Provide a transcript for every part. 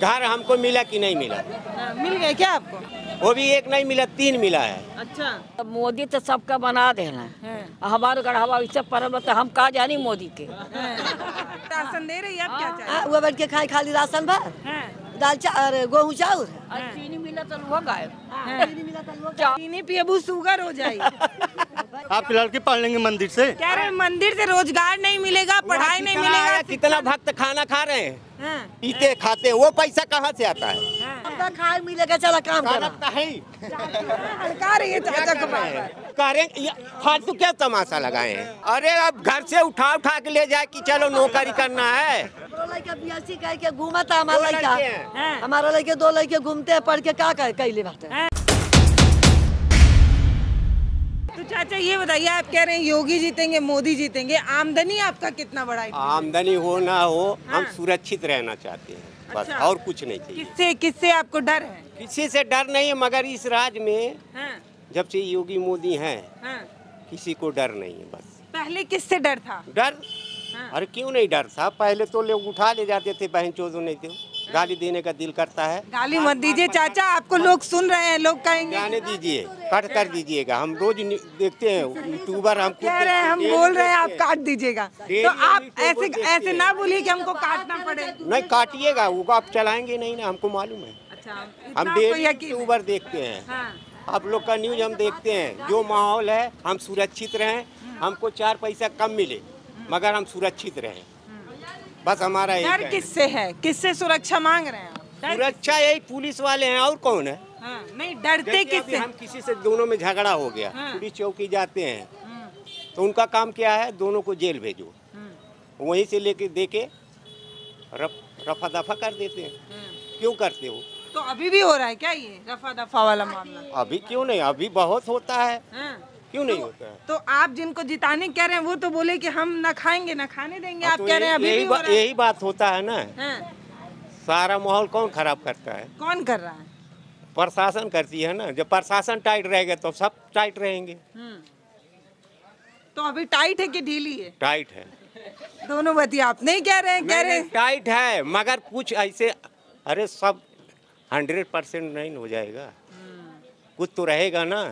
घर हमको मिला कि नहीं मिला? मिल गया क्या आपको? वो भी एक नहीं मिला, तीन मिला है। अच्छा, तो मोदी तो सबका बना देना है, हमारे गढ़वा इस परम तो हम कहा जानी मोदी के राशन दे रही है। आप क्या चाहिए? वो बैठ के खाए खाली राशन भर, दाल चावल, गेहूँ चाउर, चीनी मिला तो लोहा गायब, चीनी पिए शुगर हो जाएगी। आप लड़की पढ़ लेंगे मंदिर से? कह रहे मंदिर से रोजगार नहीं मिलेगा, पढ़ाई नहीं मिलेगा। कितना भक्त खाना खा रहे हैं, पीते खाते, वो पैसा कहाँ से आता है? खाए मिलेगा, चला काम करता है। कह रहे फालतू क्या तमाशा लगाए हैं? अरे अब घर से उठा उठा के ले जाए कि चलो नौकरी करना है। घूमता हमारा लड़का, हमारा लड़के दो लड़के घूमते है, पढ़ के क्या कैले बात है। चाचा ये बताइए, आप कह रहे हैं योगी जीतेंगे, मोदी जीतेंगे, आमदनी आपका कितना बड़ा है? आमदनी हो ना हो, हाँ। हम सुरक्षित रहना चाहते हैं बस। अच्छा। और कुछ नहीं चाहिए। किससे किससे आपको डर है? किसी से डर नहीं है, मगर इस राज्य में हाँ। जब से योगी मोदी हैं हाँ। किसी को डर नहीं है बस। पहले किससे डर था? डर हाँ। अरे क्यों नहीं डर था, पहले तो लोग उठा ले जाते थे, बहन चोदो नहीं थे। गाली देने का दिल करता है, गाली मत दीजिए चाचा, आपको लोग सुन रहे हैं, लोग कहेंगे जाने दीजिए, कट कर दीजिएगा। हम रोज देखते हैं यूट्यूबर, हम कह रहे हैं, हम बोल रहे हैं आप काट दीजिएगा, तो आप ऐसे ऐसे ना बोलिए कि हमको काटना पड़े। नहीं काटिएगा, वो आप चलाएंगे नहीं ना, हमको मालूम है। हम यूट्यूबर देखते हैं, आप लोग का न्यूज हम देखते हैं, जो माहौल है हम सुरक्षित रहें, हमको 4 पैसा कम मिले मगर हम सुरक्षित रहें बस। हमारा डर किससे है, किससे सुरक्षा मांग रहे हैं आप? सुरक्षा यही पुलिस वाले हैं, और कौन है? हाँ, नहीं डरते किससे? हम किसी से दोनों में झगड़ा हो गया, पुलिस चौकी जाते हैं तो उनका काम क्या है, दोनों को जेल भेजो, वहीं से लेके देके रफा दफा कर देते हैं। क्यों करते हो? तो अभी भी हो रहा है क्या ये रफा दफा वाला मामला? अभी क्यों नहीं, अभी बहुत होता है, क्यों नहीं होता है? तो आप जिनको जिताने कह रहे हैं वो तो बोले कि हम ना खाएंगे ना खाने देंगे, आप तो कह रहे हैं अभी भी हो रहा है। यही बात होता है ना हाँ। सारा माहौल कौन खराब करता है, कौन कर रहा है? प्रशासन करती है ना, जब प्रशासन टाइट रहेगा तो सब टाइट रहेंगे। तो अभी टाइट है कि ढीली है? टाइट है, दोनों बतिया आप नहीं कह रहे हैं, कह रहे हैं टाइट है मगर कुछ ऐसे, अरे सब 100% नहीं हो जाएगा, कुछ तो रहेगा ना,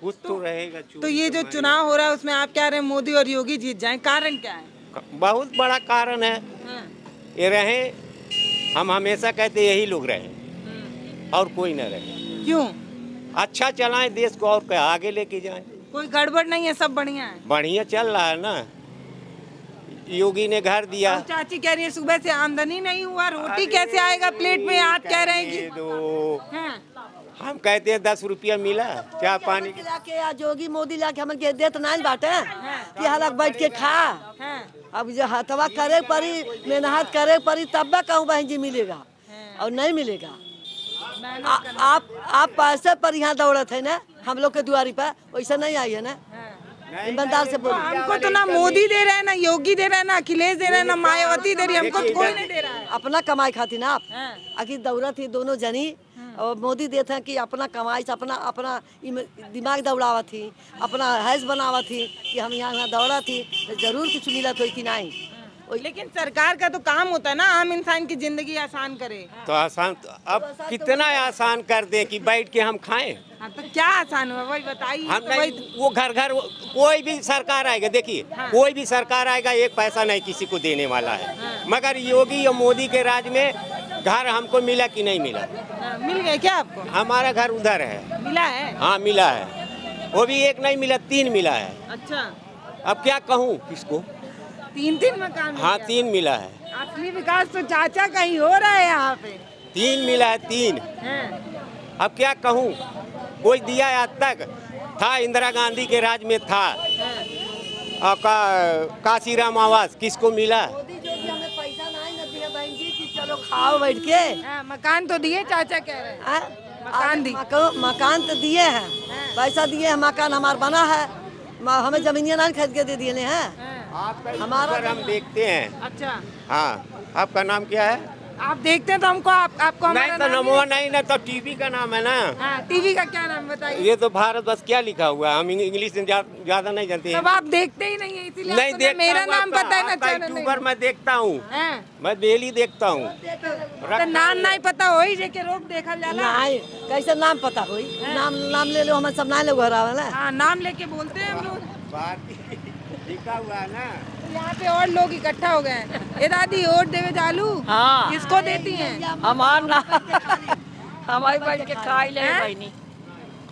कुछ तो रहेगा। तो ये जो चुनाव हो रहा है उसमें आप कह रहे हैं मोदी और योगी जीत जाएं, कारण क्या है? बहुत बड़ा कारण है हाँ। ये रहे, हम हमेशा कहते यही लोग रहे और कोई ना रहे। क्यों? अच्छा चलाएं देश को और आगे लेके जाएं, कोई गड़बड़ नहीं है, सब बढ़िया है, बढ़िया चल रहा है ना। योगी ने घर दिया, चाची कह रही है सुबह से आमदनी नहीं हुआ, रोटी कैसे आएगा प्लेट में, आप कह रहे हैं कि हम कहते हैं 10 रुपया मिला चाय पानी के, योगी मोदी लाके हम देते नहीं बाटे कि हलक बैठ के खा। अब जो हथवा करे पड़ी, मेहनत करे पड़ी तब कहूँ बहन जी मिलेगा और नहीं मिलेगा। आप पैसे पर यहाँ दौड़त है ना, हम लोग के दुआरी पर वैसा नहीं आई है ना। ईमानदार से बोलो, हमको तो ना मोदी दे रहे हैं, ना योगी दे रहे हैं, ना अखिलेश दे रहे हैं, ना मायावती दे रही है, हमको कोई नहीं दे रहा है। अपना कमाई खाती ना आप, आखिर दौड़त ही दोनों जनी, और मोदी देते हैं कि अपना कमाई से अपना अपना दिमाग दौड़ावा थी, अपना हैस बनावा थी कि हम यहाँ दौड़ा थी, जरूर कुछ मिला तो कि नहीं। लेकिन सरकार का तो काम होता है ना आम इंसान की जिंदगी आसान करे, तो आसान तो, अब तो कितना आसान कर दे कि बैठ के हम खाएं। हाँ, तो क्या आसान हुआ वही बताइए। हम तो वो घर घर कोई भी सरकार आएगा, देखिए हाँ। कोई भी सरकार आएगा 1 पैसा नहीं किसी को देने वाला है हाँ। मगर योगी या मोदी के राज में घर हमको मिला कि नहीं मिला हाँ, मिल गया क्या आपको? हमारा घर उधर है, मिला है हाँ मिला है, वो भी एक नहीं मिला, 3 मिला है। अच्छा, अब क्या कहूँ किसको? 3 मकान हाँ 3 मिला है। असली विकास तो चाचा का ही हो रहा है यहाँ पे, 3 मिला है 3 हाँ। अब क्या कहूँ, कोई दिया आज तक? था इंदिरा गांधी के राज में था हाँ। आपका काशीराम आवास किसको मिला? मोदी जो भी हमें पैसा नहीं दिया बहन जी कि चलो खाओ बैठ के हाँ, मकान तो दिए चाचा कह रहे हैं हाँ? मकान तो दिए हैं हाँ। पैसा दिए है, मकान हमारा बना है, हमें जमीनिया नहीं खरीद के दे दिए हैं। हमारा हम देखते हैं। अच्छा हाँ, आपका नाम क्या है? आप देखते हैं तो हमको आपको हमारा नहीं ना, तो टीवी का नाम है ना। टीवी का क्या नाम बताइए? ये तो भारत बस क्या लिखा हुआ है, हम इंग्लिश में ज्यादा नहीं जानते हैं। अब आप देखते ही नहीं है इसीलिए नहीं देखता। मेरा नाम पता है ना, यूट्यूबर मैं देखता हूँ, मैं डेली देखता हूँ। नाम नहीं पता हो रोक देखा जाला, कैसे नाम पता हो? नाम ले लो, हमारे सब नाम लोग नाम लेके बोलते हैं हम लोग, लिखा हुआ है ना। यहाँ पे और लोग इकट्ठा हो गए हैं। ये दादी वोट देवे जालू किसको देती हैं? हमार ना हमारी बैठ के खाई ले बहनी,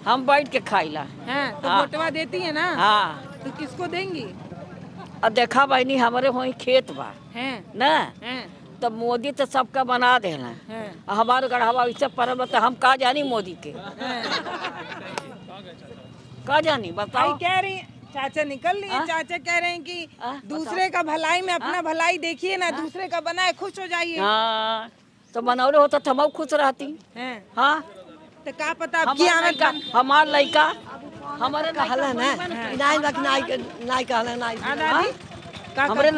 हम बैठ के खाई ला है तो वोटवा देती है ना। हाँ तो किसको देंगी? अब देखा बहनी हमारे वही खेत बा है ना, तो मोदी तो सबका बना देना, हमारे गढ़वा इस पर हम का जानी मोदी के का जानी बताओ। कह रही चाचा निकल रही है, चाचा कह रहे हैं कि दूसरे का भलाई में अपना भलाई देखिए ना, दूसरे का बनाए खुश हो जाइए। हाँ तो बनौले होता तो हम खुश रहती। हाँ तो क्या पता हमार लड़का हमारे हमारे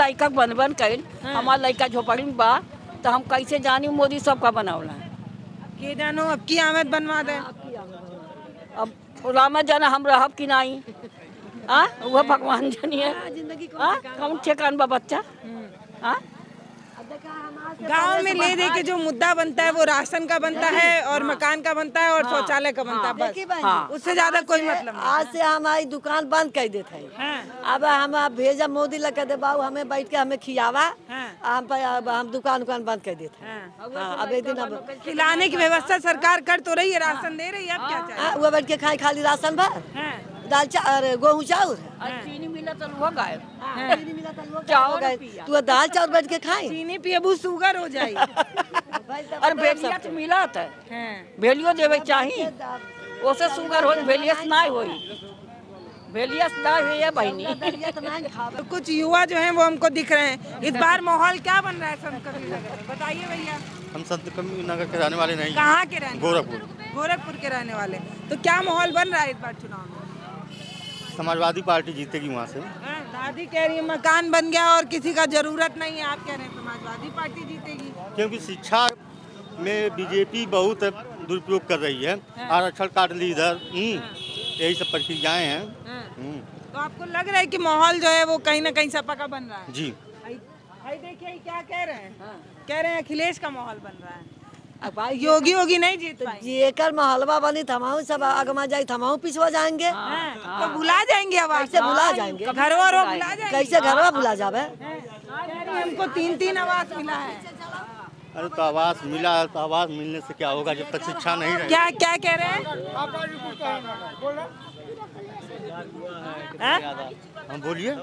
लड़का बन बन कर हमार लड़का झोपड़ी में बा, तो हम कैसे जानी मोदी सबका बनौला के जानो। अब की आमद बनवा दे, अब उलामा जाना हम रहब की नहीं, वह भगवान जानिए। जिंदगी कौन ठेकान बा बच्चा। गांव में ले दे के जो मुद्दा बनता है वो राशन का बनता है और मकान का बनता है और शौचालय का बनता है, बस उससे ज्यादा कोई मतलब नहीं। आज से हमारी दुकान बंद कर देते है। अब हम भेजा मोदी लग दे बाबू, हमें बैठ के हमें खियावा, हम दुकान बंद कर देते हैं। अब एक दिन अब खिलाने की व्यवस्था सरकार कर तो रही है, राशन दे रही है, अब क्या चाहिए? वो बैठ के खाए खाली राशन भर दाल चावल गेहूँ चाउर चावल, तू दाल चावल बैठ के खाए, चीनी पिए बहुत शुगर हो जाए। और भेलिया तो मिला है, भेलियो देवे चाहिए, उसे शुगर हो भेलिया से ना हो, भेलिया से ना हो बहनी। कुछ युवा जो हैं वो हमको दिख रहे हैं। इस बार माहौल क्या बन रहा है संत कबीर नगर में बताइए भैया? हम संत कबीर नगर के रहने वाले नहीं। कहाँ के रहने? गोरखपुर के रहने वाले। तो क्या माहौल बन रहा है इस बार चुनाव में? समाजवादी पार्टी जीतेगी वहाँ से। दादी कह रही है मकान बन गया और किसी का जरूरत नहीं है, आप कह रहे हैं समाजवादी पार्टी जीतेगी? क्योंकि शिक्षा में बीजेपी बहुत दुरुपयोग कर रही है, आरक्षण काट ली इधर, यही सब प्रक्रियाएं हैं। तो आपको लग रहा है कि माहौल जो है वो कहीं ना कहीं सपा का बन रहा है? जी भाई देखिए क्या कह रहे हैं। कह रहे हैं अखिलेश का माहौल बन रहा है, अब योगी नहीं जीत पाएंगे। जी एकर महलवा बनी थमाऊ सब आगमा जाए, थमाऊ पिछवा जाएंगे। तो भुला जाएंगे, अब ऐसे भुला जाएंगे घरवा, कैसे घरवा भुला जावे? हमको 3 आवास मिला है। अरे तो आवास मिला, तो आवास मिलने से क्या होगा जब तक शिक्षा नहीं रहेगी? क्या क्या कह रहे हैं हम? बोलिए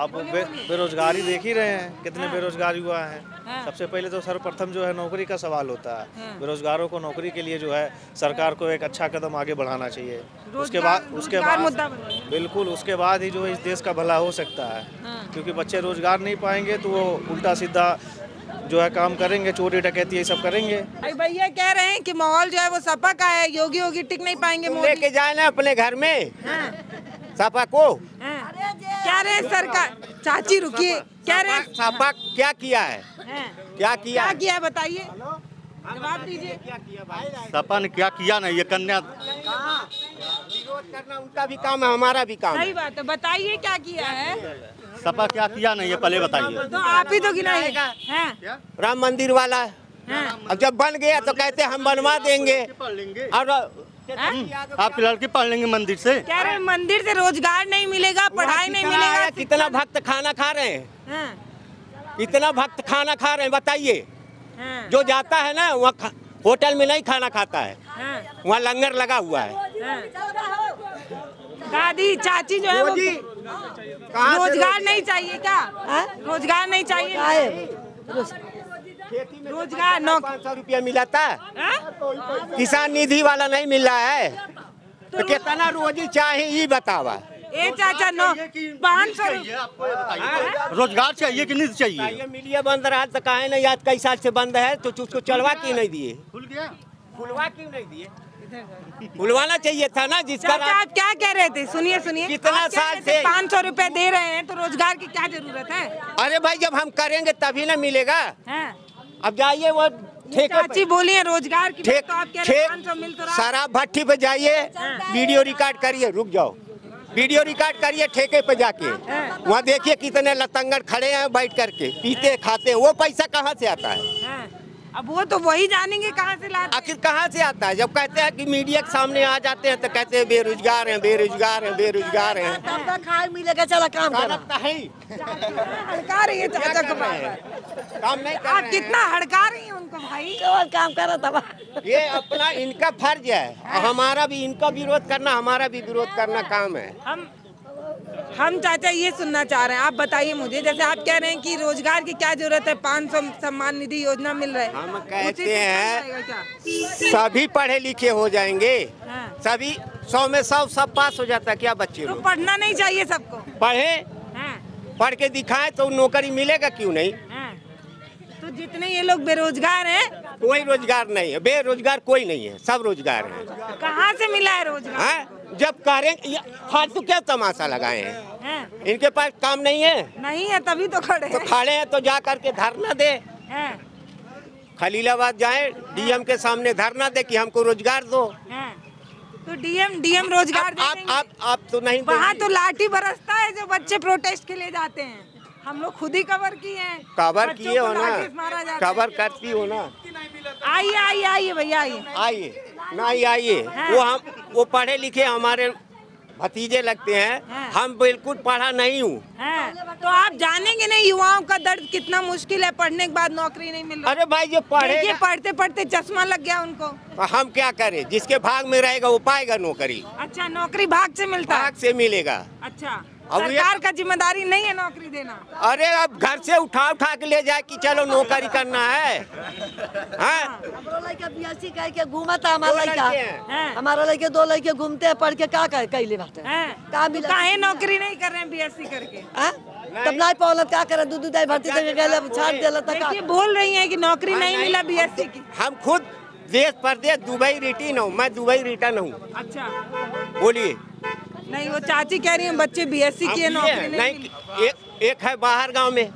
आप। बेरोजगारी देख ही रहे हैं कितने बेरोजगारी हुआ है। सबसे पहले तो सर्वप्रथम जो है नौकरी का सवाल होता है, बेरोजगारों को नौकरी के लिए जो है सरकार को एक अच्छा कदम आगे बढ़ाना चाहिए। उसके बाद बिल्कुल, उसके बाद ही जो इस देश का भला हो सकता है। क्योंकि बच्चे रोजगार नहीं पाएंगे तो वो उल्टा सीधा जो है काम करेंगे, चोरी डकैती ये सब करेंगे। अरे भैया कह रहे हैं कि माहौल जो है वो सपा का है, योगी टिक नहीं पाएंगे, लेके जाए ना अपने घर में सपा को। क्या रे सरकार? चाची रुकिए, क्या रे सपा क्या किया है? क्या किया बताइए, जवाब दीजिए। सपा ने क्या किया ना, ये कन्या विरोध करना उनका भी काम है, हमारा भी काम है। सही बात है, बताइए क्या किया है सपा? क्या किया नहीं है पहले बताइए। तो आप ही तो गिनाएगा राम मंदिर वाला, अब जब बन गया तो कहते हम बनवा देंगे और आपकी लड़की पढ़ लेंगे मंदिर से। कह रहे मंदिर से रोजगार नहीं मिलेगा, पढ़ाई नहीं मिलेगा। कितना भक्त खाना खा रहे हैं, कितना भक्त खाना खा रहे हैं बताइए। जो जाता है ना वहाँ होटल में नहीं खाना खाता है, वहाँ लंगर लगा हुआ है। दादी चाची जो है वो रोजगार नहीं चाहिए क्या? रोजगार नहीं चाहिए, रोजगार 500 रुपया मिला था, किसान निधि वाला नहीं मिला है, तो कितना रोजी चाहिए बतावा? ए चाचा 500 रोजगार चाहिए कि निधि चाहिए? मीडिया बंद रहा तो कहे नहीं, आज कई साल से बंद है, तो उसको चलवा क्यों नहीं दिए? खुल गया, खुलवा क्यों नहीं दिए? बुलवाना चाहिए था ना। जिसका आप क्या कह रहे थे? सुनिए कितना साल से 500 रुपए दे रहे हैं, तो रोजगार की क्या जरूरत है? अरे भाई जब हम करेंगे तभी ना मिलेगा। अब जाइए वो चाची बोली है रोजगार की बात, तो आप कह रहे हैं 500 मिल तो रहा है। शराब भट्टी पे जाइए, वीडियो रिकॉर्ड करिए, रुक जाओ, वीडियो रिकॉर्ड करिए ठेके पे जाके, वहाँ देखिए कितने लतंगड़ खड़े हैं बैठ करके, पीते खाते, वो पैसा कहाँ से आता है? अब वो तो वही जानेंगे कहाँ से लाते, आखिर कहाँ से आता है। जब कहते हैं कि मीडिया के सामने आ जाते हैं तो कहते हैं बेरोजगार हैं, बेरोजगार हैं, बेरोजगार हैं। आप कितना हड़का रही हैं उनको भाई, काम करो तब। ये अपना इनका फर्ज है, हमारा भी इनका विरोध करना, हमारा भी विरोध करना काम है। हम चाचा ये सुनना चाह रहे हैं, आप बताइए मुझे, जैसे आप कह रहे हैं कि रोजगार की क्या जरूरत है, 500 सम्मान निधि योजना मिल रहा है। हम कहते हैं सभी पढ़े लिखे हो जाएंगे, सभी 100 में 100 सब पास हो जाता है क्या बच्चे तो पढ़ना नहीं चाहिए सबको, पढ़े, पढ़ के दिखाए तो नौकरी मिलेगा क्यों नहीं। तो जितने ये लोग बेरोजगार हैं, कोई रोजगार नहीं है, बेरोजगार कोई नहीं है, सब रोजगार है। कहाँ से मिला है रोजगार? जब कह रहे फालतू क्या तमाशा लगाए हैं, इनके पास काम नहीं है, नहीं है तभी तो खड़े हैं, तो खड़े हैं तो जा करके धरना दे, खलीलाबाद जाए डीएम के सामने धरना दे कि हमको रोजगार दो। तो डीएम रोजगार आप तो नहीं, वहाँ तो लाठी बरसता है जो बच्चे प्रोटेस्ट के लिए जाते हैं, हम लोग खुद ही कवर किए हैं, कवर किए हो ना, कवर करती हो ना। आइए आइए आइए भैया, आइए आइए ना, आइए। वो पढ़े लिखे हमारे भतीजे लगते हैं, हम बिल्कुल पढ़ा नहीं हूँ। तो आप जानेंगे नहीं युवाओं का दर्द कितना मुश्किल है, पढ़ने के बाद नौकरी नहीं मिल रही। अरे भाई जो पढ़े, पढ़ते पढ़ते चश्मा लग गया उनको, हम क्या करें, जिसके भाग में रहेगा वो पाएगा नौकरी। अच्छा नौकरी भाग से मिलता है, भाग से मिलेगा। अच्छा सरकार का जिम्मेदारी नहीं है नौकरी देना? अरे अब घर से उठा के ले जाए कि चलो नौकरी करना है, हमारा लड़के 2 लड़के घूमते हैं, पढ़ के क्या कैले बात है, नौकरी नहीं कर रहे हैं बीएससी करके, तब ना पौलत क्या करे, दूध दूध भर्ती देखे। बोल रही है कि नौकरी नहीं मिला बीएससी की, हम खुद देश परदेश दुबई रिटर्न हूँ, मैं दुबई रिटर्न हूँ। अच्छा बोलिए नहीं, वो चाची कह रही है बच्चे बीएससी की नौकरी नहीं। एक है बाहर गांव में,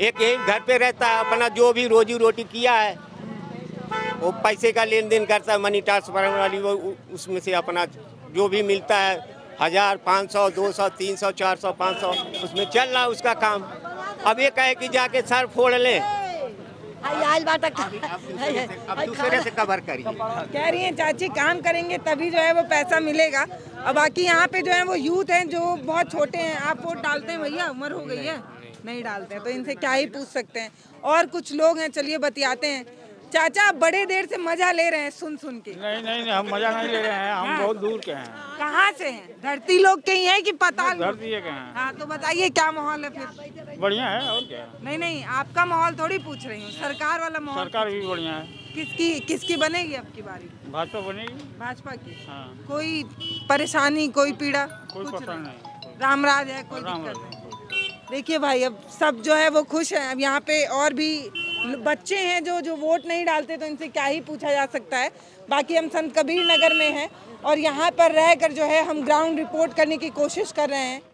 एक यही घर पे रहता है, अपना जो भी रोजी रोटी किया है वो पैसे का लेन देन करता है, मनी ट्रांसफर वाली, वो उसमें से अपना जो भी मिलता है 1000, 500, 200, 300, 400, 500 उसमें चल रहा है उसका काम। अब ये कहे कि जाके सर फोड़ लें, दूसरे से कवर करिए। कह रही हैं चाची काम करेंगे तभी जो है वो पैसा मिलेगा। अब बाकी यहाँ पे जो है वो यूथ हैं जो बहुत छोटे हैं, आप वोट डालते हैं भैया, उम्र हो गई है नहीं डालते हैं, तो इनसे क्या ही पूछ सकते हैं। और कुछ लोग हैं, चलिए बतियाते हैं। चाचा आप बड़े देर से मजा ले रहे हैं सुन के। नहीं, हम मजा नहीं ले रहे हैं, हम बहुत दूर के हैं। कहाँ से हैं? धरती लोग के ही हैं कि पता धरती के हैं? हाँ तो बताइए क्या माहौल है फिर? बढ़िया है और क्या है? नहीं, आपका माहौल थोड़ी पूछ रही हूँ, सरकार वाला माहौल। सरकार भी बढ़िया है। किसकी बनेगी आपकी बारी? भाजपा बनेगी। भाजपा की? हाँ। कोई परेशानी, कोई पीड़ा, कोई रामराज है, कोई दिक्कत नहीं? देखिए भाई अब सब जो है वो खुश हैं। अब यहाँ पे और भी बच्चे हैं जो वोट नहीं डालते, तो इनसे क्या ही पूछा जा सकता है। बाकी हम संत कबीर नगर में हैं और यहाँ पर रहकर जो है हम ग्राउंड रिपोर्ट करने की कोशिश कर रहे हैं।